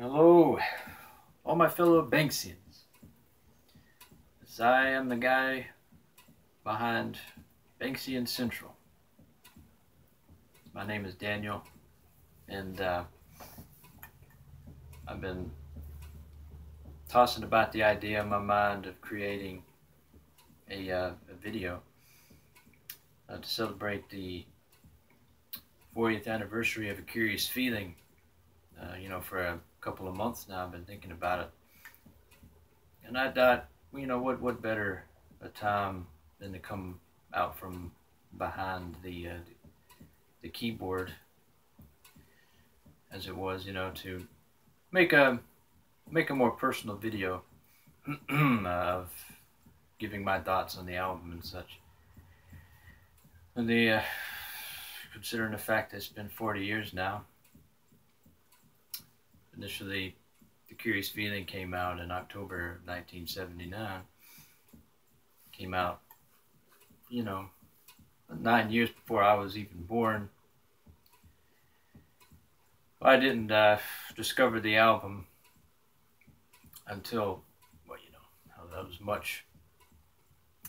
Hello, all my fellow Banksians. I am the guy behind Banksian Central. My name is Daniel, and I've been tossing about the idea in my mind of creating a video to celebrate the 40th anniversary of A Curious Feeling. You know, for a couple of months now, I've been thinking about it, and I thought, you know, what better a time than to come out from behind the keyboard, as it was, you know, to make a more personal video of giving my thoughts on the album and such. And the considering the fact that it's been 40 years now. Initially, The Curious Feeling came out in October 1979. Came out, you know, 9 years before I was even born. I didn't discover the album until, well, you know, that was much.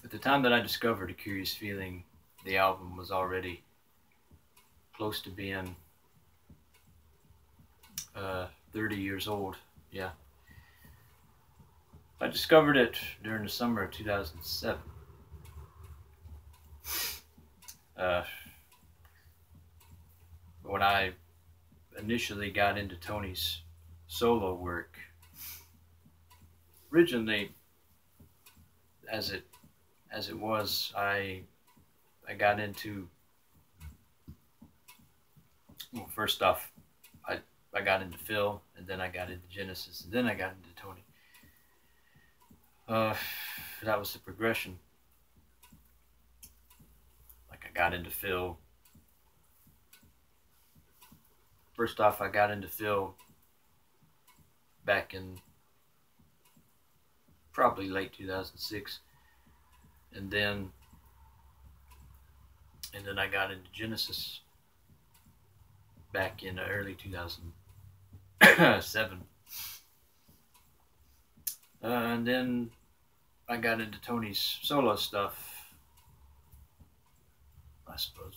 At the time that I discovered A Curious Feeling, the album was already close to being 30 years old, yeah. I discovered it during the summer of 2007. When I initially got into Tony's solo work, originally, as it was, I got into, well, first off, I got into Phil, and then I got into Genesis, and then I got into Tony. That was the progression. Like, I got into Phil. First off, I got into Phil back in probably late 2006, and then I got into Genesis back in early 2007. And then I got into Tony's solo stuff, I suppose,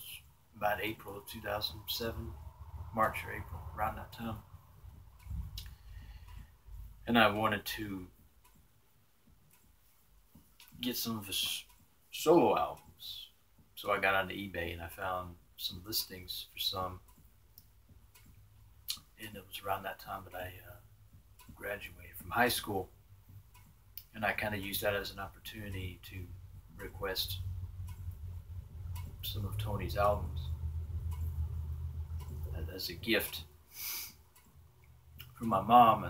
about April of 2007, March or April, around that time. And I wanted to get some of his solo albums. So I got onto eBay and I found some listings for some. And it was around that time that I graduated from high school, and I kind of used that as an opportunity to request some of Tony's albums as a gift from my mom,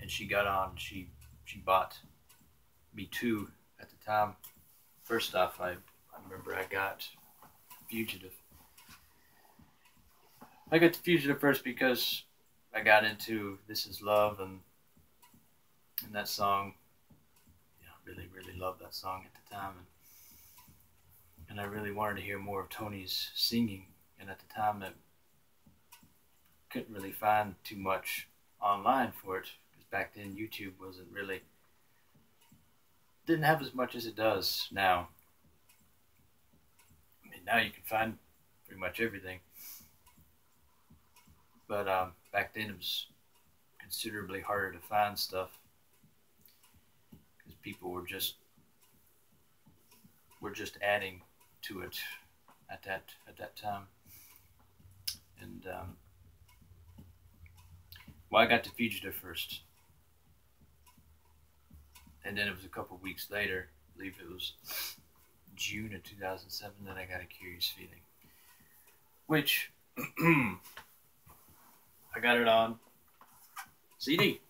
and she got on. She bought me two at the time. First off, I remember I got Fugitive. I got the Fugitive first because I got into This Is Love, and that song, you know, I really, really loved that song at the time, and I really wanted to hear more of Tony's singing, and at the time I couldn't really find too much online for it, because back then YouTube didn't have as much as it does now. I mean, now you can find pretty much everything. But back then it was considerably harder to find stuff because people were just adding to it at that time. And well, I got the Fugitive first, and then it was a couple of weeks later, I believe it was June of 2007, that I got A Curious Feeling, which I got it on CD.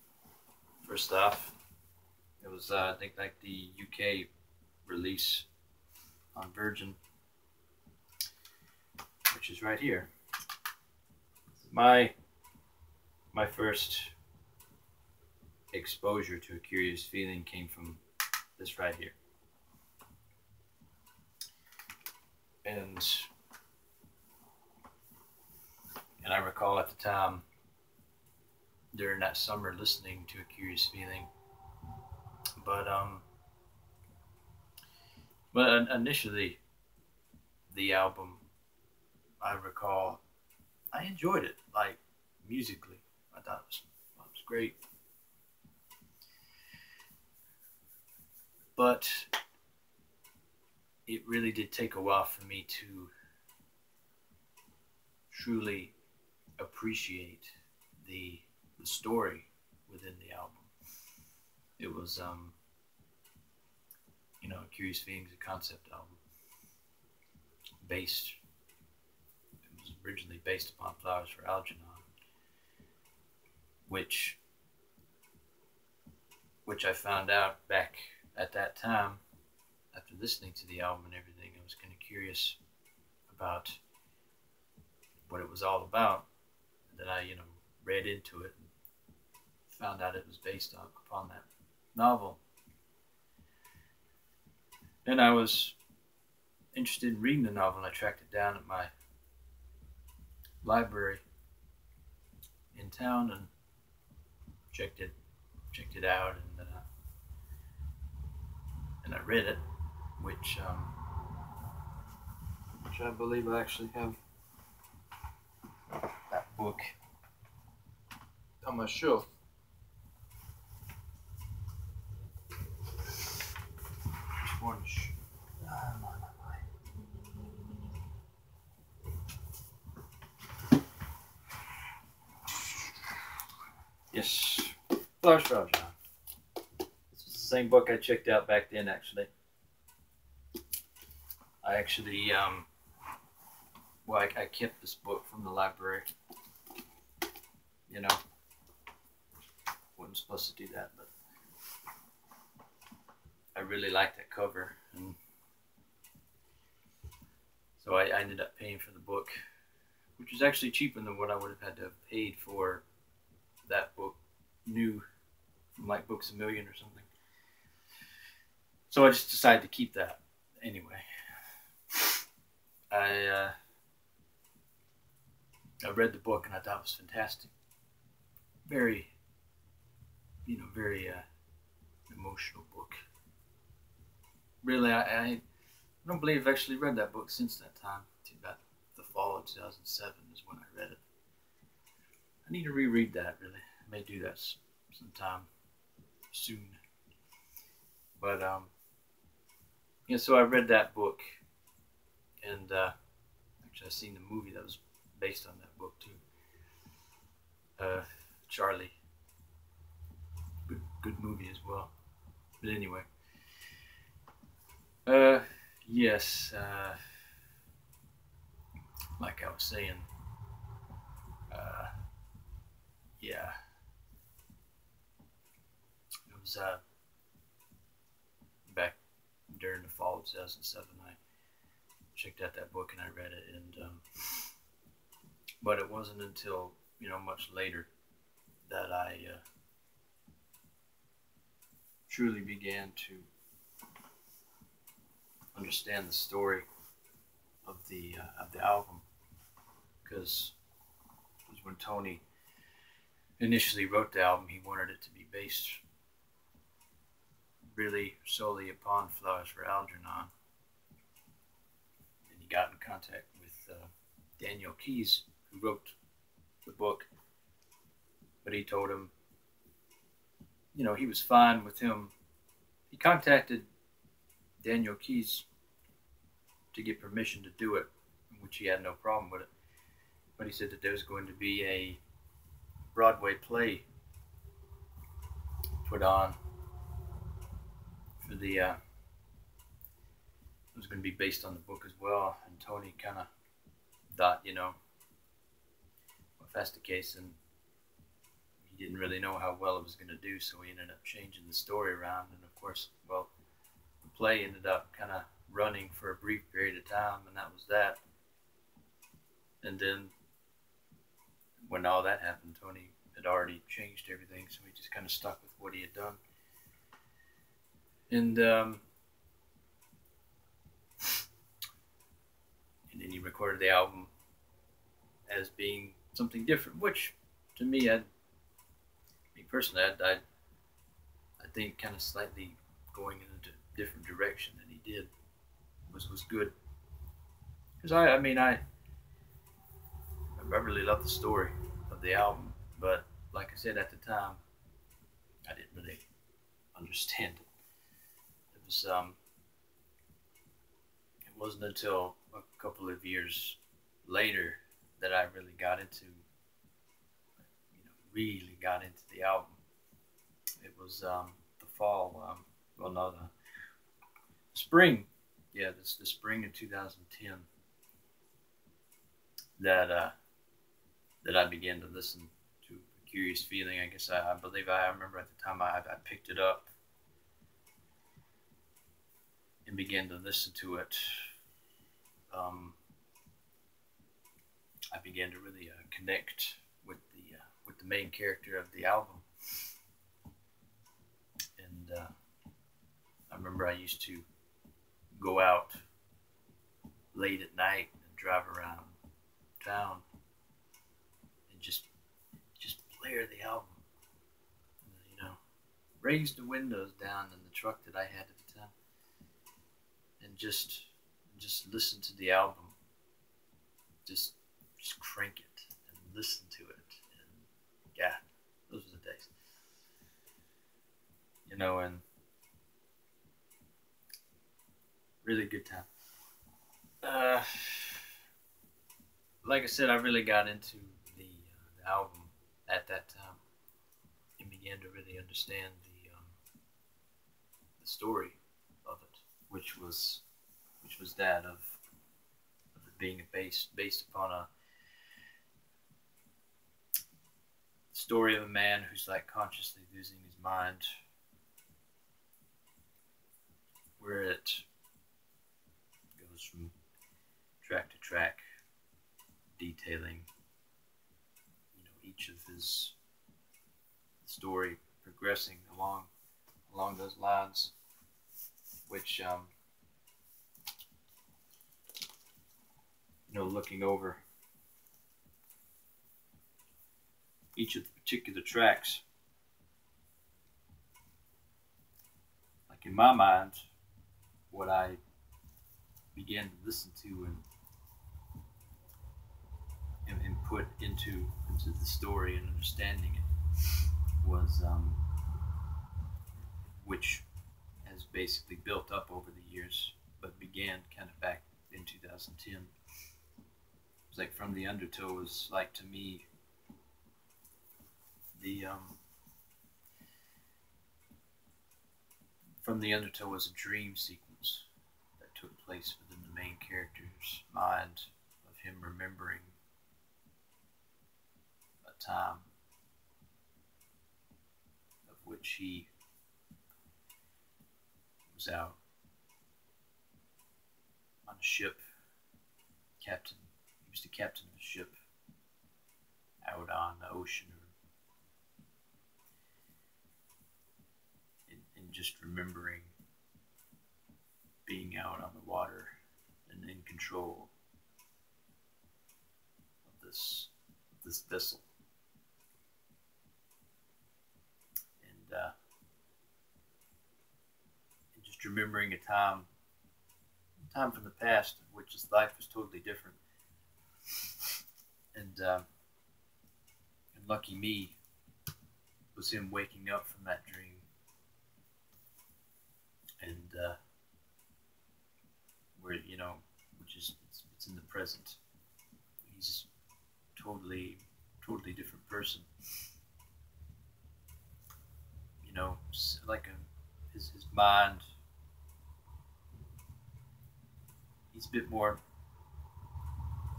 First off, it was I think like the UK release on Virgin, which is right here. My first exposure to A Curious Feeling came from this right here, and I recall at the time during that summer listening to A Curious Feeling. But initially, the album, I recall, I enjoyed it, like, musically. I thought it was great. But it really did take a while for me to truly appreciate the story within the album. It was, you know, Curious Feelings, a concept album based, it was originally based upon Flowers for Algernon, which I found out back at that time, after listening to the album and everything. I was kind of curious about what it was all about. And then I, you know, read into it and found out it was based upon that novel. And I was interested in reading the novel, and I tracked it down at my library in town and checked it out, and I read it, which I believe I actually have that book on my shelf. Orange. Yes, Flowers for Algernon. This is the same book I checked out back then, actually. I actually, well, I kept this book from the library. You know, wasn't supposed to do that, but I really liked that cover, and so I ended up paying for the book, which was actually cheaper than what I would have had to have paid for that book, new, from like Books a Million or something. So I just decided to keep that anyway. I read the book and I thought it was fantastic. Very, you know, very emotional book. Really, I don't believe I've actually read that book since that time. About the fall of 2007 is when I read it. I need to reread that, really. I may do that sometime soon. But, yeah, so I read that book. And, actually, I've seen the movie that was based on that book, too. Charlie. Good movie as well. But anyway. Yes, like I was saying, yeah, it was, back during the fall of 2007, I checked out that book and I read it, and, but it wasn't until, you know, much later that I, truly began to understand the story of the album, because it was when Tony initially wrote the album, he wanted it to be based really solely upon Flowers for Algernon, and he got in contact with Daniel Keyes, who wrote the book, but he told him, you know, he was fine with him. He contacted Daniel Keyes to get permission to do it, which he had no problem with it. But he said that there was going to be a Broadway play put on for the, it was going to be based on the book as well. And Tony kind of thought, you know, well, if that's the case, and he didn't really know how well it was going to do, so he ended up changing the story around. And of course, well, the play ended up kind of running for a brief period of time, and that was that. And then when all that happened, Tony had already changed everything, so we just kind of stuck with what he had done. And then he recorded the album as being something different, which to me, personally, I think kind of slightly going in a different direction than he did was good. Because I mean I really love the story of the album, but like I said, at the time I didn't really understand it. It was it wasn't until a couple of years later that I really got into, you know, really got into the album. It was the fall, well, no, the spring. Yeah, this the spring of 2010 that I began to listen to A Curious Feeling. I guess I believe I remember at the time I picked it up and began to listen to it. I began to really connect with the main character of the album, and I remember I used to go out late at night and drive around town and just blare the album, you know, raise the windows down in the truck that I had at the time, and just listen to the album, just crank it and listen to it. And yeah, those were the days, you know, and really good time. Like I said, I really got into the album at that time and began to really understand the story of it, which was that of it being based upon a story of a man who's like consciously losing his mind, where it goes from track to track, detailing, you know, each of his story progressing along those lines, which you know, looking over each of the particular tracks, like in my mind, what I began to listen to and put into the story and understanding it was, which has basically built up over the years, but began kind of back in 2010. It was like From the Undertow was like, to me, From the Undertow was a dream sequence that took place within the main character's mind, of him remembering a time of which he was out on a ship, captain. He was the captain of a ship out on the ocean, and just remembering being out on the water and in control of this vessel. And just remembering a time from the past in which his life was totally different. And lucky me was him waking up from that dream and where, you know, which is it's in the present. He's totally different person, you know, like his mind, he's a bit more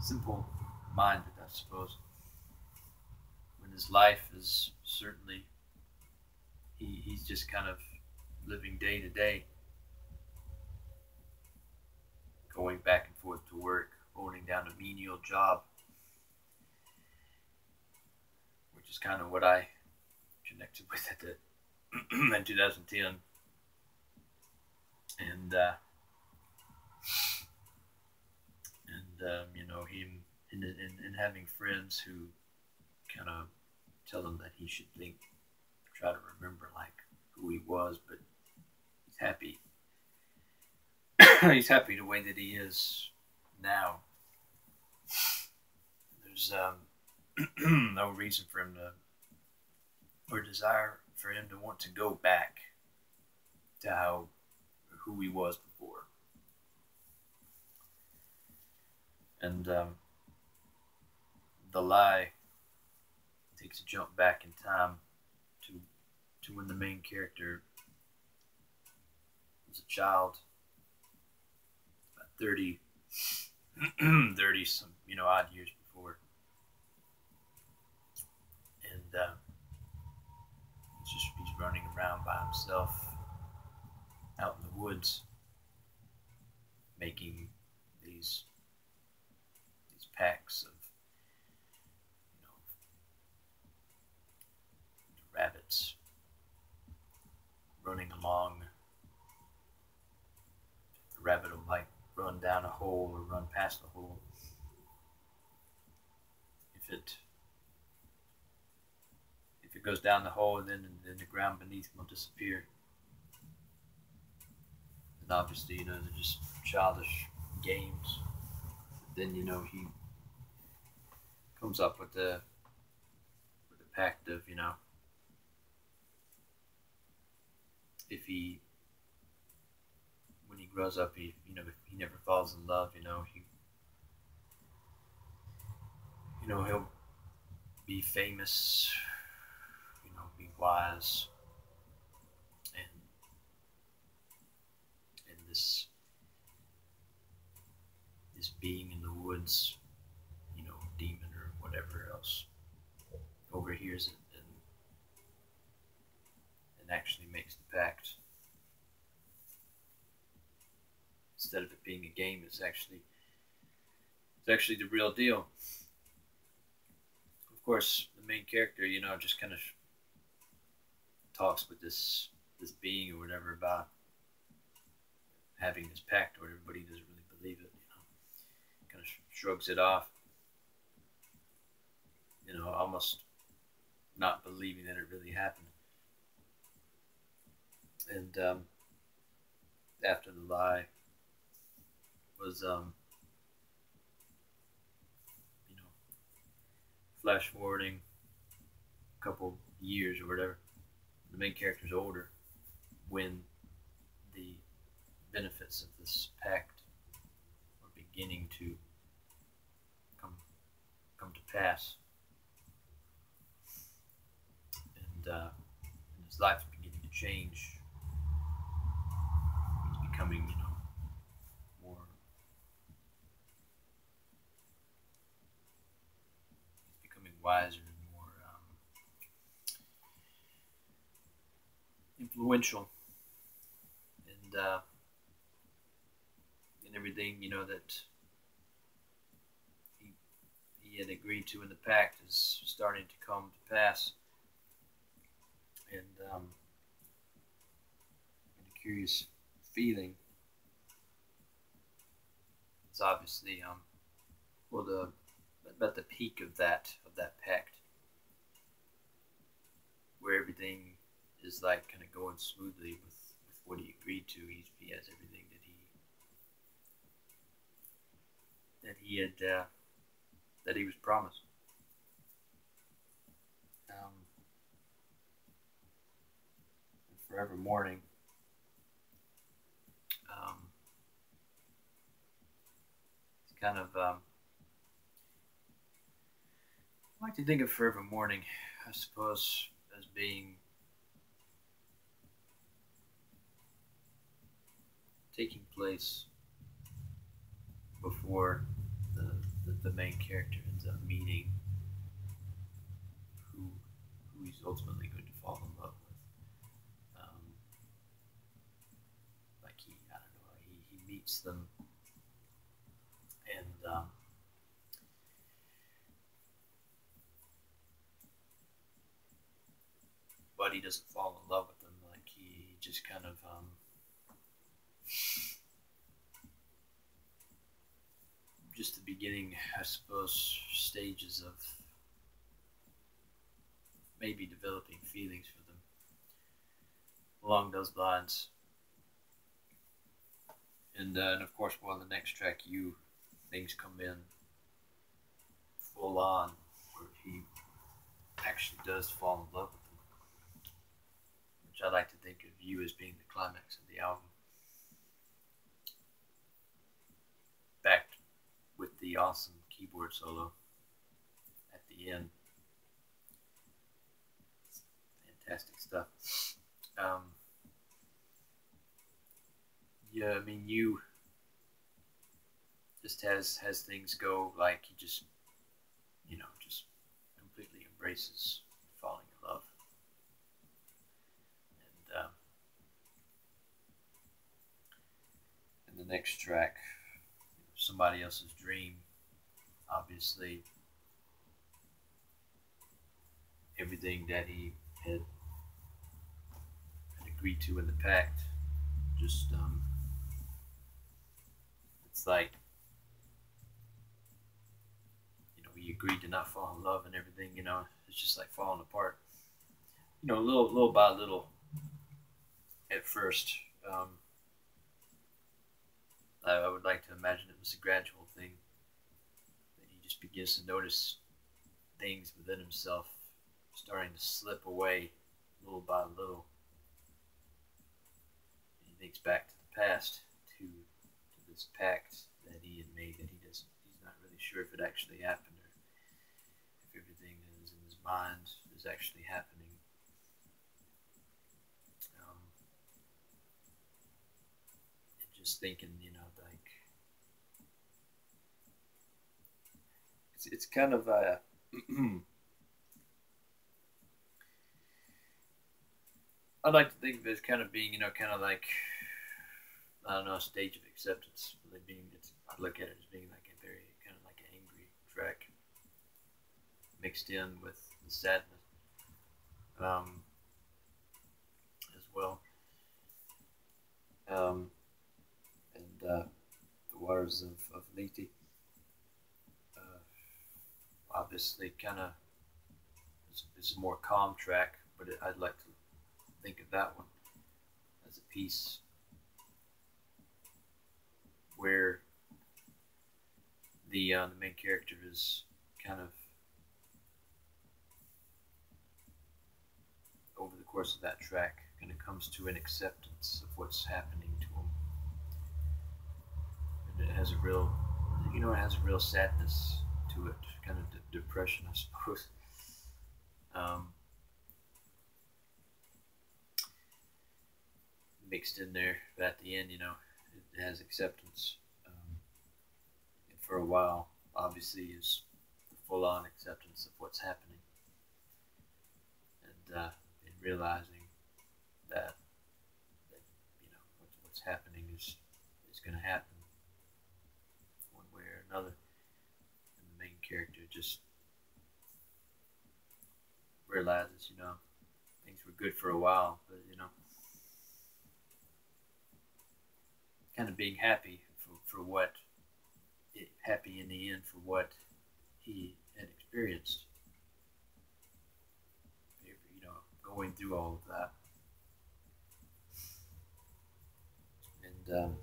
simple minded, I suppose, when his life is certainly he's just kind of living day to day, going back and forth to work, holding down a menial job, which is kind of what I connected with at the in 2010, and you know, him and having friends who kind of tell him that he should think try to remember like who he was, but he's happy. He's happy the way that he is now. There's no reason for him to, or desire for him to want to go back to how, who he was before. And the lie takes a jump back in time to when the main character was a child, about 30 some, you know, odd years before. And he's running around by himself out in the woods, making these packs of, you know, rabbits running along. The rabbit will like run down a hole or run past the hole. If it goes down the hole, and then the ground beneath will disappear. And obviously, you know, they're just childish games. But then, you know, he comes up with the pact of, you know, if he, when he grows up, he, you know, if he never falls in love, you know, he, you know, he'll be famous, be wise, and this being in the woods, you know, demon or whatever else, overhears it and actually makes the pact. Instead of it being a game, it's actually the real deal. Of course, the main character, you know, just kind of talks with this being or whatever about having this pact or whatever, but he doesn't really believe it, you know. Kind of shrugs it off, you know, almost not believing that it really happened. And after the lie was, you know, flash forwarding a couple years or whatever, the main character's older when the benefits of this pact are beginning to come to pass, and his life's beginning to change. He's becoming, you know, more. He's becoming wiser. Influential and everything, you know, that he had agreed to in the pact is starting to come to pass. And A Curious Feeling, it's obviously well, about the peak of that pact, where everything is like kind of going smoothly with what he agreed to. He has everything that he was promised. Forever Mourning. It's kind of I like to think of Forever Mourning, I suppose, as being taking place before the main character ends up meeting who he's ultimately going to fall in love with. Like he meets them, and but he doesn't fall in love with them. Like he just kind of just the beginning, I suppose, stages of maybe developing feelings for them. along those lines. And of course, well, the next track, you, things come in full on, where he actually does fall in love with them, which I like to think of you as being the climax of the album. Backed with the awesome keyboard solo at the end. Fantastic stuff. Yeah, I mean, you just has things go like he just, you know, just completely embraces falling in love. And the next track, Somebody Else's Dream, obviously everything that he had agreed to in the pact, just it's like, you know, he agreed to not fall in love and everything, you know, it's just like falling apart, you know, little by little at first. I would like to imagine it was a gradual thing, that he just begins to notice things within himself starting to slip away little by little. And he thinks back to the past, to this pact that he had made, that he's not really sure if it actually happened, or if everything that is in his mind is actually happening. Just thinking, you know, like it's kind of a I'd like to think of it as kind of being, you know, kind of like, I don't know, a stage of acceptance. Really being, I look at it as being like a very kind of like an angry track mixed in with the sadness as well. The waters of Leti, obviously kind of, it's a more calm track, but I'd like to think of that one as a piece where the main character is kind of, over the course of that track, kind of comes to an acceptance of what's happening to him. It has a real, you know, it has a real sadness to it, kind of depression, I suppose. Mixed in there, but at the end, you know, it has acceptance. And for a while, obviously, is the full-on acceptance of what's happening, and realizing that you know what's happening is going to happen. Another, and the main character just realizes, you know, things were good for a while, but, you know, kind of being happy for what, happy in the end for what he had experienced, you know, going through all of that. And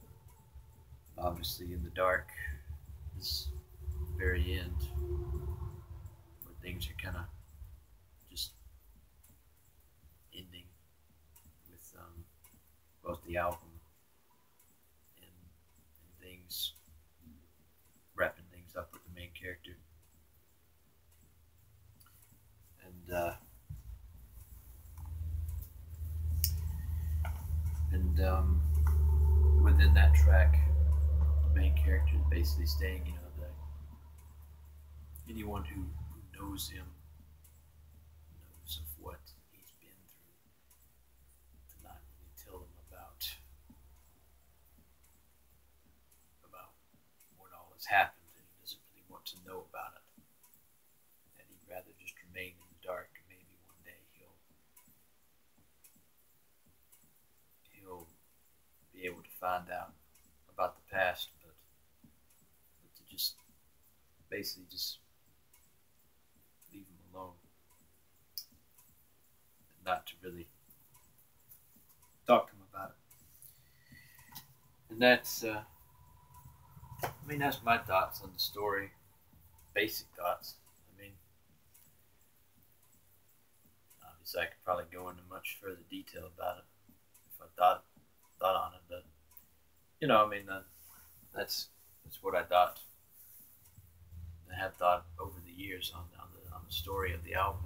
obviously in the dark, this very end, where things are kind of just ending with both the album and things, wrapping things up with the main character. And within that track, main character is basically saying, you know, that anyone who knows him knows of what he's been through, to not really tell them about what all has happened, and he doesn't really want to know about it, and he'd rather just remain in the dark, and maybe one day he'll be able to find out about the past. Just basically just leave him alone, and not to really talk to him about it. And that's, I mean, that's my thoughts on the story, basic thoughts. I mean, obviously I could probably go into much further detail about it if I thought on it, but you know, I mean, that's what I thought. I have thought over the years on the story of the album.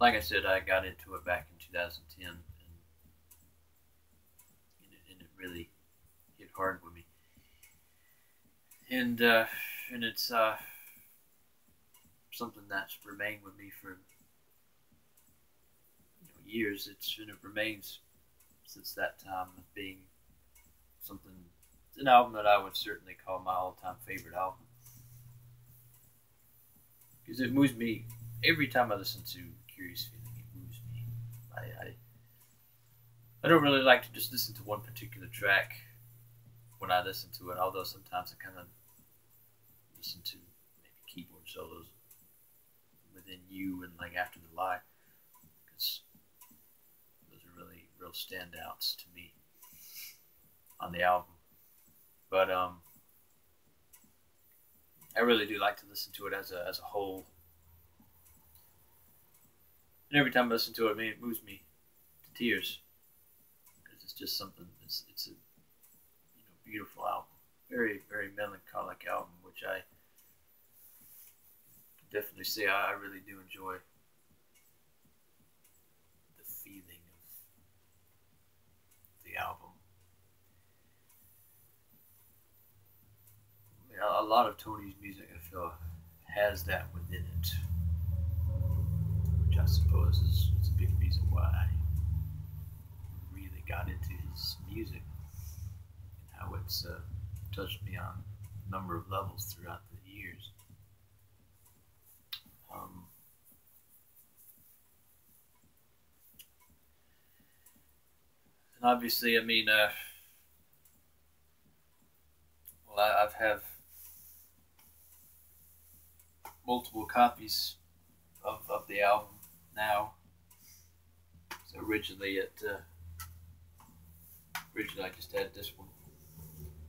Like I said, I got into it back in 2010, and it really hit hard with me. And it's something that's remained with me for years. And it remains since that time of being something. It's an album that I would certainly call my all-time favorite album, because it moves me every time I listen to Curious Feeling. It moves me. I don't really like to just listen to one particular track when I listen to it, although sometimes I kind of listen to maybe keyboard solos within you and like After the Lie, because those are really real standouts to me on the album. But I really do like to listen to it as a whole. And every time I listen to it, I mean, it moves me to tears, because it's just something. It's a beautiful album, very very melancholic album, which I definitely say I really do enjoy the feeling of the album. A lot of Tony's music, I feel, has that within it, which I suppose is a big reason why I really got into his music and how it's touched me on a number of levels throughout the years. And obviously, I mean, well, I've have multiple copies of the album now. So originally I just had this one.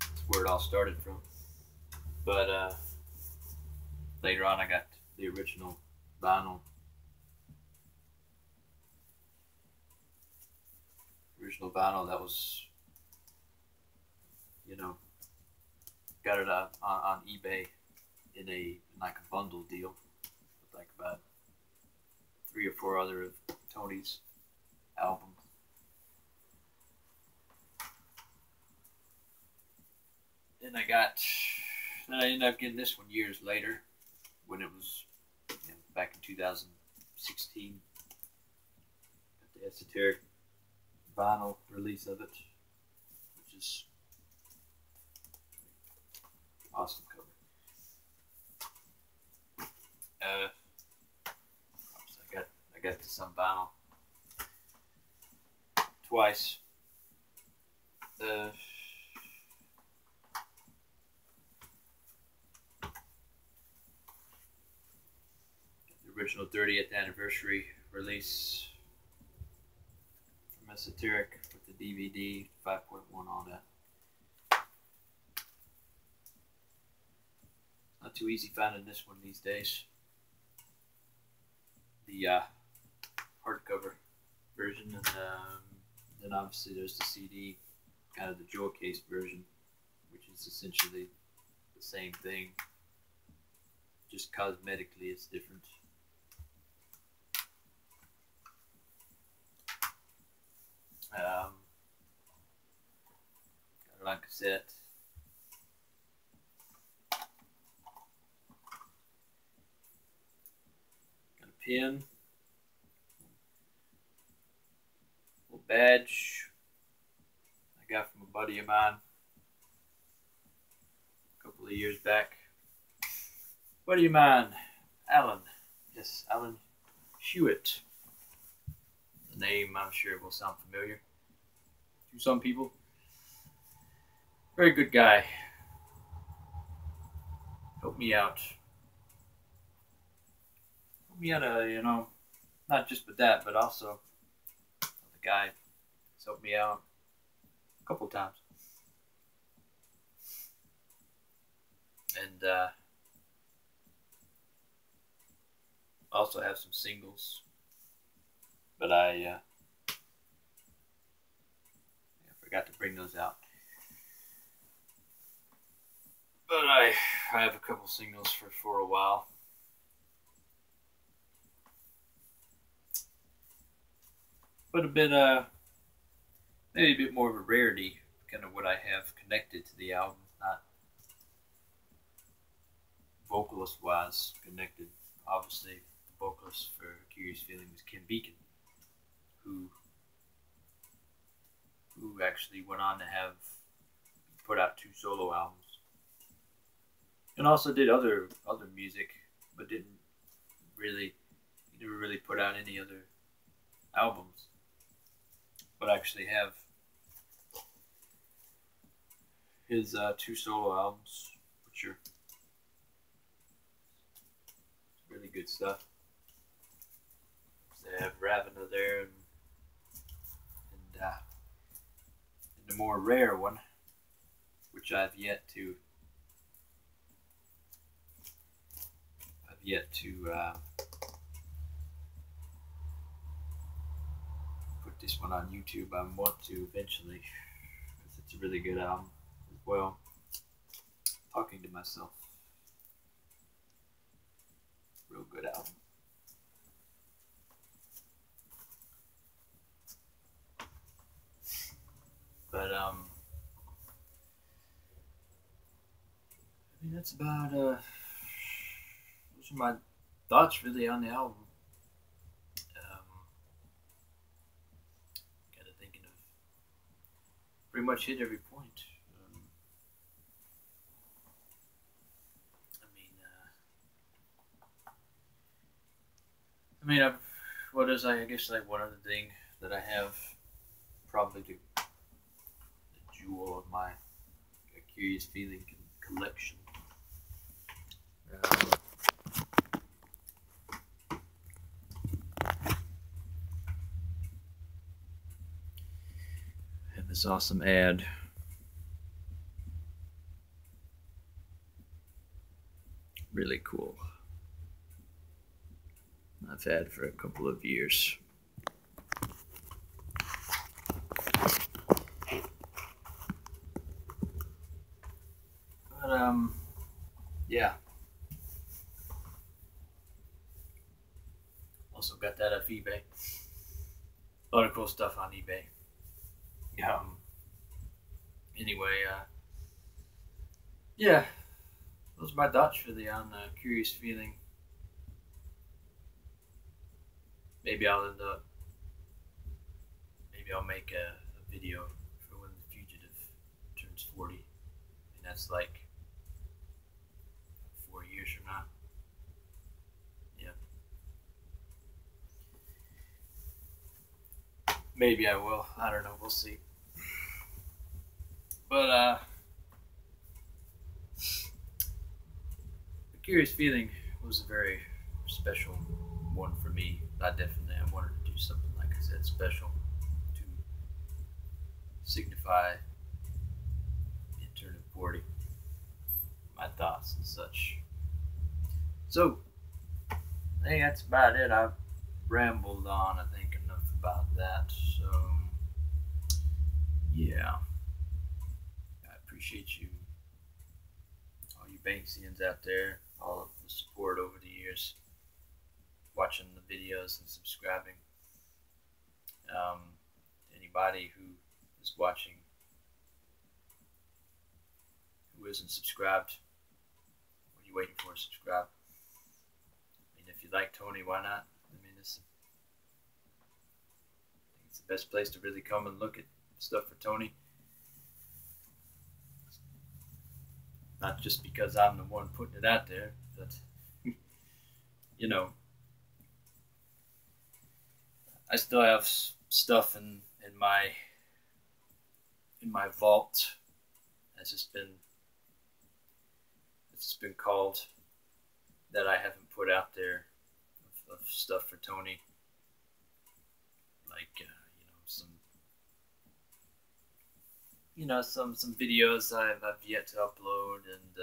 That's where it all started from. But later on I got the original vinyl. That was, got it on eBay in a bundle deal with like about 3 or 4 other of Tony's albums. Then I ended up getting this one years later, when it was back in 2016. Got the esoteric vinyl release of it, which is awesome cover. So I got this on vinyl twice. The original 30th anniversary release from Esoteric with the DVD, 5.1, all that. Not too easy finding this one these days, the hardcover version, and then obviously there's the CD, kind of the jewel case version, which is essentially the same thing, just cosmetically it's different. Got it on cassette. Pin, little badge I got from a buddy of mine a couple of years back. Buddy of mine, Alan. Yes, Alan Hewitt. The name I'm sure will sound familiar to some people. Very good guy. Helped me out. Mira, you know, not just with that, but also the guy has helped me out a couple times. And also have some singles, but I forgot to bring those out. But I have a couple singles for a while. But a bit, maybe a bit more of a rarity, kind of what I have connected to the album, not vocalist-wise connected. Obviously, the vocalist for A Curious Feeling was Kim Beacon, who actually went on to have put out 2 solo albums. And also did other music, but never really put out any other albums. But actually have his 2 solo albums, which are really good stuff. They have Ravenna there, and the more rare one, which I've yet to. Put this one on YouTube. I want to eventually, because it's a really good album as well. Talking to Myself, real good album. But I mean, that's about my thoughts really on the album. Kind of thinking of pretty much hit every point. I guess one other thing that I have, probably the jewel of my A Curious Feeling collection. This awesome ad really cool. I've had for a couple of years. But yeah, also got that off eBay. A lot of cool stuff on eBay. Anyway, yeah, those are my thoughts really on A Curious Feeling. Maybe I'll make a video for when The Fugitive turns 40, and that's like 4 years from now. Yeah, maybe I will. I don't know. We'll see. But A Curious Feeling was a very special one for me. I wanted to do something, like I said, special to signify the turn of 40, my thoughts and such. So I think that's about it. I've rambled on, I think, enough about that. So yeah. Appreciate you, all you Banksians out there, all of the support over the years, watching the videos and subscribing. Anybody who is watching who isn't subscribed, what are you waiting for? Subscribe. I mean, if you like Tony, why not? I mean, it's the best place to really come and look at stuff for Tony. Not just because I'm the one putting it out there, but, you know, I still have stuff in my vault. It's just been called, that I haven't put out there, of stuff for Tony, like some videos I've yet to upload, and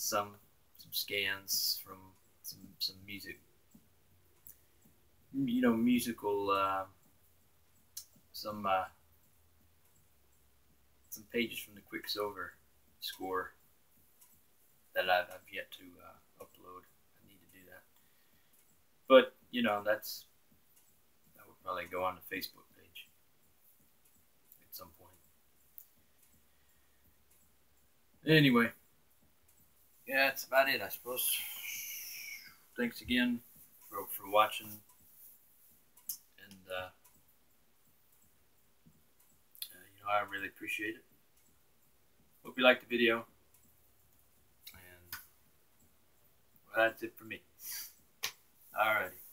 some scans from some music, musical some pages from the Quicksilver score that I've yet to upload. I need to do that, but that would probably go on the Facebook page at some point. Anyway, yeah, that's about it, I suppose. Thanks again for watching, and I really appreciate it. Hope you liked the video. And well, that's it for me. Alrighty.